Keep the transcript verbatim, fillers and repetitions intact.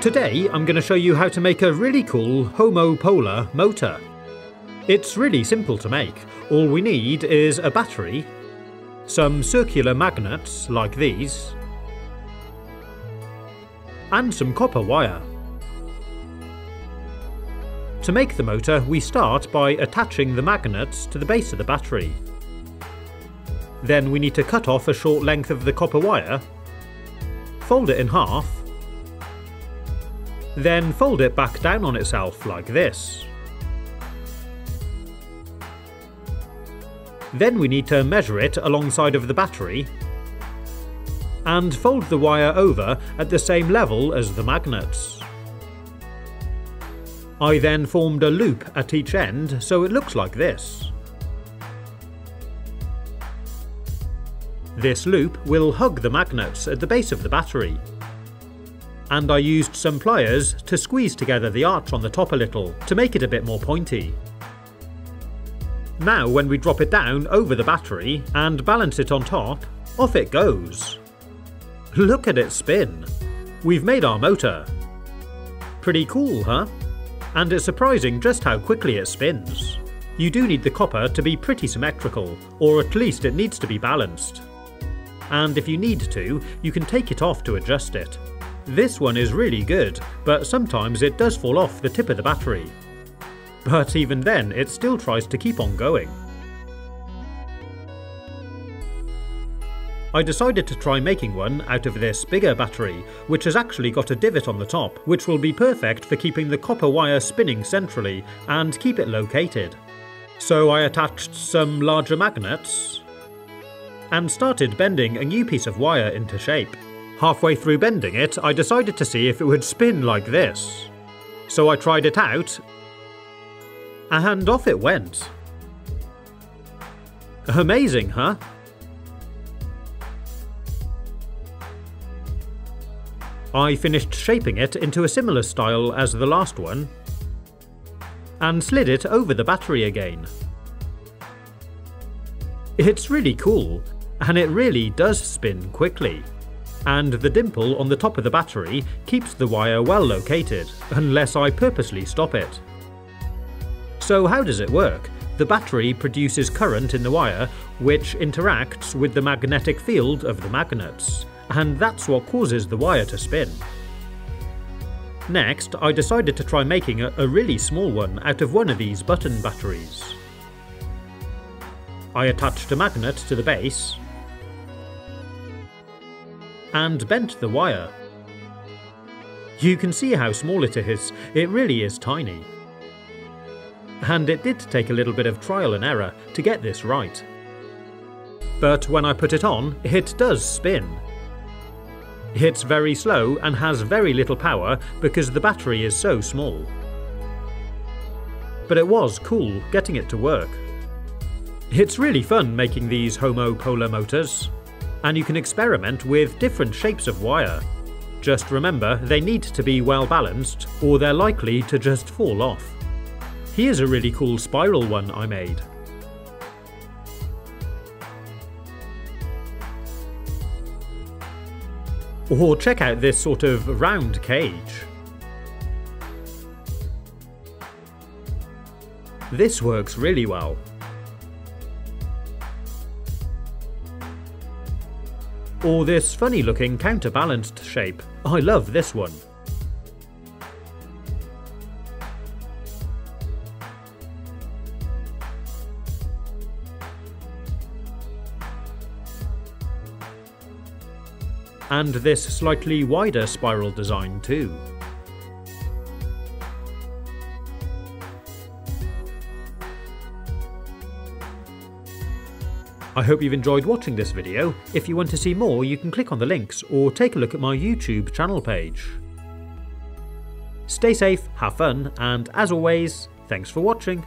Today I'm going to show you how to make a really cool homopolar motor. It's really simple to make. All we need is a battery, some circular magnets like these, and some copper wire. To make the motor, we start by attaching the magnets to the base of the battery. Then we need to cut off a short length of the copper wire, fold it in half, then fold it back down on itself like this. Then we need to measure it alongside of the battery and fold the wire over at the same level as the magnets. I then formed a loop at each end so it looks like this. This loop will hug the magnets at the base of the battery. And I used some pliers to squeeze together the arch on the top a little to make it a bit more pointy. Now when we drop it down over the battery and balance it on top, off it goes. Look at it spin! We've made our motor. Pretty cool, huh? And it's surprising just how quickly it spins. You do need the copper to be pretty symmetrical, or at least it needs to be balanced. And if you need to, you can take it off to adjust it. This one is really good, but sometimes it does fall off the tip of the battery. But even then, it still tries to keep on going. I decided to try making one out of this bigger battery, which has actually got a divot on the top, which will be perfect for keeping the copper wire spinning centrally and keep it located. So I attached some larger magnets and started bending a new piece of wire into shape. Halfway through bending it, I decided to see if it would spin like this. So I tried it out, and off it went. Amazing, huh? I finished shaping it into a similar style as the last one and slid it over the battery again. It's really cool, and it really does spin quickly. And the dimple on the top of the battery keeps the wire well located, unless I purposely stop it. So how does it work? The battery produces current in the wire, which interacts with the magnetic field of the magnets, and that's what causes the wire to spin. Next, I decided to try making a, a really small one out of one of these button batteries. I attached a magnet to the base and bent the wire. You can see how small it is. It really is tiny. And it did take a little bit of trial and error to get this right. But when I put it on, it does spin. It's very slow and has very little power because the battery is so small. But it was cool getting it to work. It's really fun making these homopolar motors, and you can experiment with different shapes of wire. Just remember, they need to be well balanced or they're likely to just fall off. Here's a really cool spiral one I made. Or check out this sort of round cage. This works really well. Or this funny looking counterbalanced shape. I love this one. And this slightly wider spiral design too. I hope you've enjoyed watching this video. If you want to see more, you can click on the links or take a look at my YouTube channel page. Stay safe, have fun, and as always, thanks for watching.